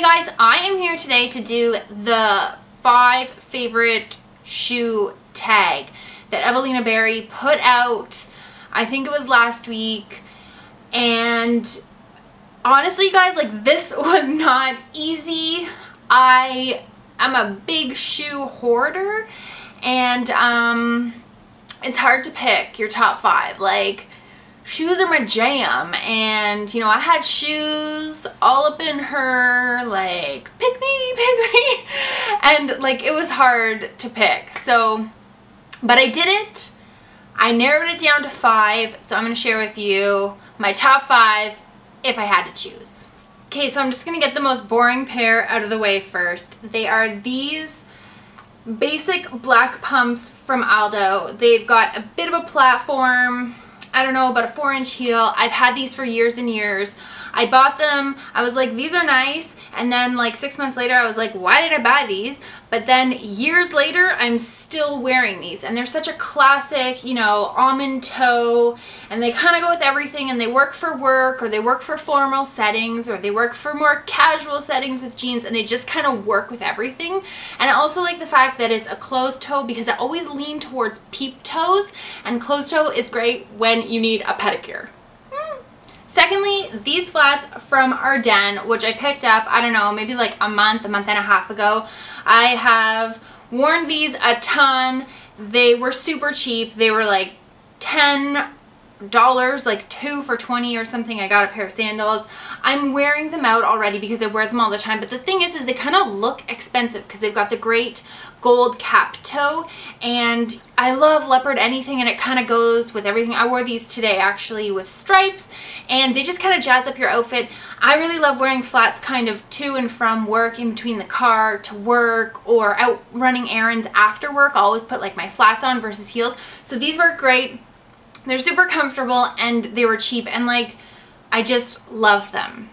Hey guys, I am here today to do the 5 favorite shoe tag that Evelina Berry put out, I think it was last week, and honestly guys, like, this was not easy. I am a big shoe hoarder and it's hard to pick your top 5. Like, shoes are my jam, and you know, I had shoes all up in her, like, pick me, and like, it was hard to pick. So, but I did it. I narrowed it down to 5, so I'm gonna share with you my top 5 if I had to choose. Okay, so I'm just gonna get the most boring pair out of the way first. They are these basic black pumps from Aldo. They've got a bit of a platform, I don't know, about a 4-inch heel. I've had these for years and years. I bought them, I was like, these are nice, and then like 6 months later I was like, why did I buy these? But then years later I'm still wearing these, and they're such a classic, you know, almond toe, and they kind of go with everything, and they work for work, or they work for formal settings, or they work for more casual settings with jeans, and they just kind of work with everything. And I also like the fact that it's a closed toe, because I always lean towards peep toes, and closed toe is great when you need a pedicure. Secondly, these flats from Ardenne, which I picked up, I don't know, maybe like a month and a half ago. I have worn these a ton. They were super cheap. They were like $10, like 2 for $20 or something. I got a pair of sandals. I'm wearing them out already because I wear them all the time. But the thing is they kind of look expensive because they've got the great gold cap toe, and I love leopard anything, and it kind of goes with everything. I wore these today actually with stripes, and they just kind of jazz up your outfit. I really love wearing flats kind of to and from work, in between the car, to work, or out running errands after work. I always put like my flats on versus heels. So these work great. They're super comfortable, and they were cheap, and like, I just love them.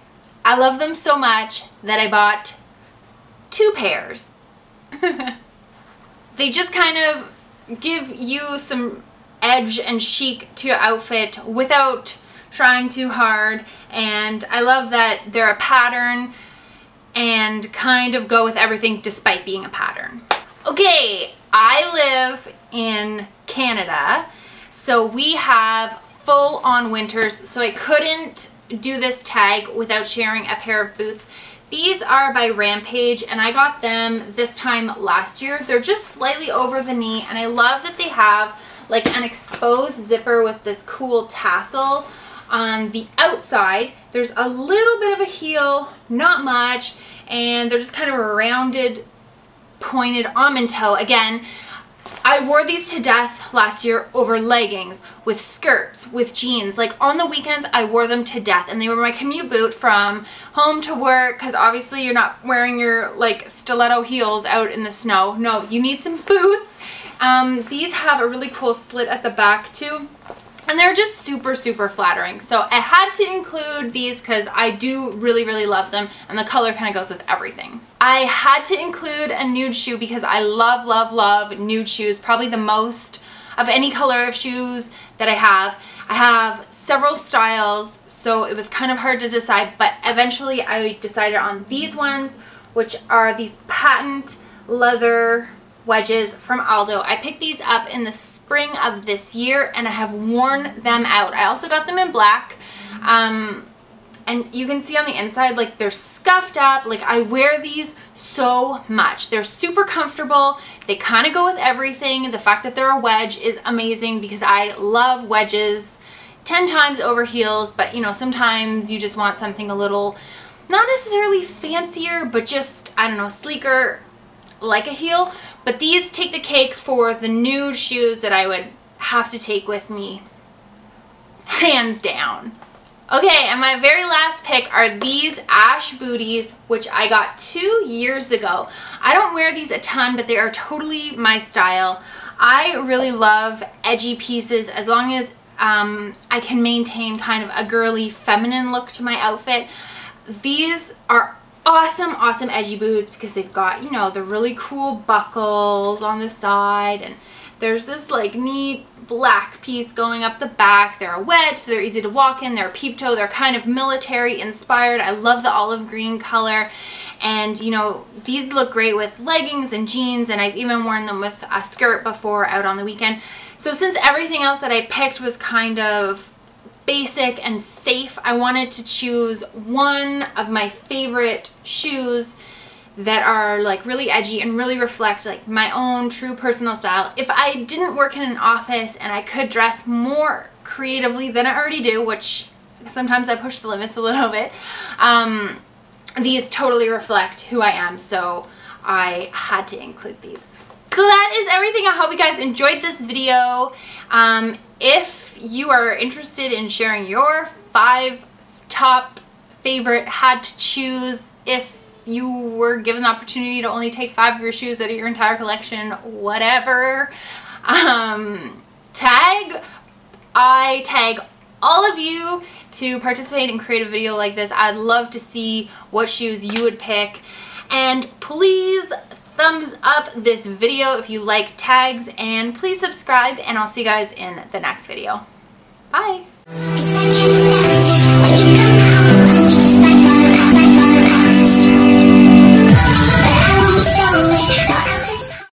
I love them so much that I bought 2 pairs. They just kind of give you some edge and chic to your outfit without trying too hard, and I love that they're a pattern and kind of go with everything despite being a pattern. Okay, I live in Canada, so we have full-on winters, so I couldn't do this tag without sharing a pair of boots. These are by Rampage, and I got them this time last year. They're just slightly over the knee, and I love that they have like an exposed zipper with this cool tassel on the outside. There's a little bit of a heel, not much, and they're just kind of a rounded, pointed almond toe. Again, I wore these to death last year over leggings, with skirts, with jeans. Like, on the weekends I wore them to death, and they were my commute boot from home to work, because obviously you're not wearing your like stiletto heels out in the snow. No, you need some boots. These have a really cool slit at the back too, and they're just super flattering. So I had to include these because I do really love them, and the color kind of goes with everything. I had to include a nude shoe because I love nude shoes, probably the most of any color of shoes that I have. I have several styles, so it was kind of hard to decide, but eventually I decided on these ones, which are these patent leather wedges from Aldo. I picked these up in the spring of this year, and I have worn them out. I also got them in black. And you can see on the inside, like, they're scuffed up. Like, I wear these so much. They're super comfortable. They kind of go with everything. The fact that they're a wedge is amazing because I love wedges 10 times over heels. But, you know, sometimes you just want something a little, not necessarily fancier, but just, I don't know, sleeker, like a heel. But these take the cake for the nude shoes that I would have to take with me, hands down. Okay, and my very last pick are these Ash booties, which I got 2 years ago. I don't wear these a ton, but they are totally my style. I really love edgy pieces, as long as I can maintain kind of a girly, feminine look to my outfit. These are awesome edgy boots because they've got, you know, the really cool buckles on the side, and there's this like neat black piece going up the back. They're a wedge, so they're easy to walk in. They're a peep toe. They're kind of military inspired. I love the olive green color, And you know, these look great with leggings and jeans, and I've even worn them with a skirt before out on the weekend. So since everything else that I picked was kind of basic and safe, I wanted to choose one of my favorite shoes that are like really edgy and really reflect like my own true personal style. If I didn't work in an office and I could dress more creatively than I already do, which sometimes I push the limits a little bit, these totally reflect who I am, so I had to include these. So that is everything. I hope you guys enjoyed this video. If you are interested in sharing your 5 top favorite had to choose, if you were given the opportunity to only take 5 of your shoes out of your entire collection, whatever, I tag all of you to participate and create a video like this. I'd love to see what shoes you would pick. And please thumbs up this video if you like tags, and please subscribe, and I'll see you guys in the next video. Bye.